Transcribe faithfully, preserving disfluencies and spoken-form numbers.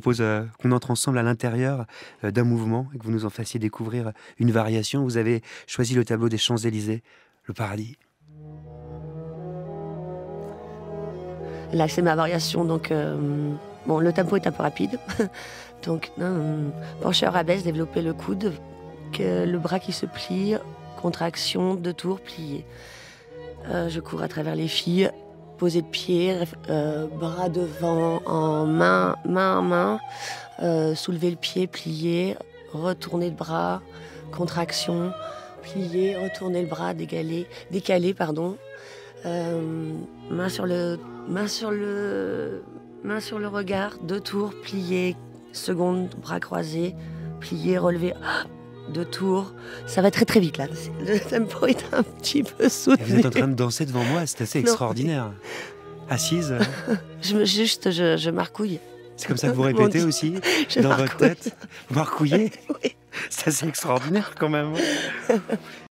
propose euh, qu'on entre ensemble à l'intérieur euh, d'un mouvement et que vous nous en fassiez découvrir une variation. Vous avez choisi le tableau des Champs-Élysées, le Paradis. Là, c'est ma variation, donc euh, bon, le tempo est un peu rapide. Donc, euh, pencher à baisse, développer le coude, que le bras qui se plie, contraction, deux tours, plié. Euh, je cours à travers les filles, poser de pied, euh, bras devant, en main, main en main, euh, soulever le pied, plier, retourner le bras, contraction, plier, retourner le bras, décaler, décaler, pardon. Euh, main sur le, main sur le, main sur le regard, deux tours, plier, seconde, bras croisés, plier, relever, ah, deux tours. Ça va très très vite là. Le tempo est un petit peu soutenu. Et vous êtes en train de danser devant moi, c'est assez extraordinaire. Non. Assise. je, juste, je, je marcouille. C'est comme ça que vous répétez aussi je dans marcouille. Votre tête. Vous marcouillez. Oui. C'est assez extraordinaire quand même.